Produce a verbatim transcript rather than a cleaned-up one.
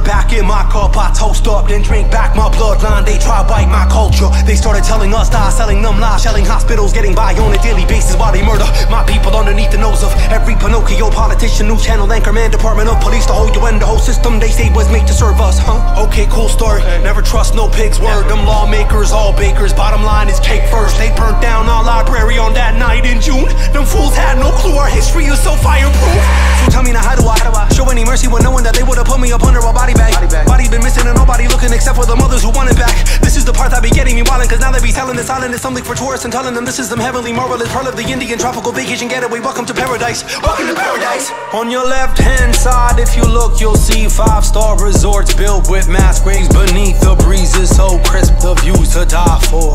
poured back in my cup. I toast up, then drink back my bloodline. They try bite my culture. They started telling us die, selling them lies, shelling hospitals, getting by on a daily basis while they murder my people underneath the nose of every Pinocchio politician, news channel anchor man, department of police, the whole U N, the whole system they say was made to serve us, huh? Okay, cool story. Okay. Never trust no pig's word. Them lawmakers, all bakers. Bottom line is cake first. They burnt down our library on that night in June. Them fools had no clue our history is so fireproof. So tell me now, how do I, how do I show any mercy when knowing that they would've put me up under a body bag? Body bag. Body been missing and nobody looking except for the mothers who want it back. This is the part that be getting me wildin', cause now they be telling this island is something for tourists and telling them this is them heavenly moral. It's pearl of the Indian tropical vacation getaway. Welcome to paradise. Welcome to paradise. On your left hand side, if you look, you'll see five star resorts built with mass graves beneath the breezes so crisp, the views to die for.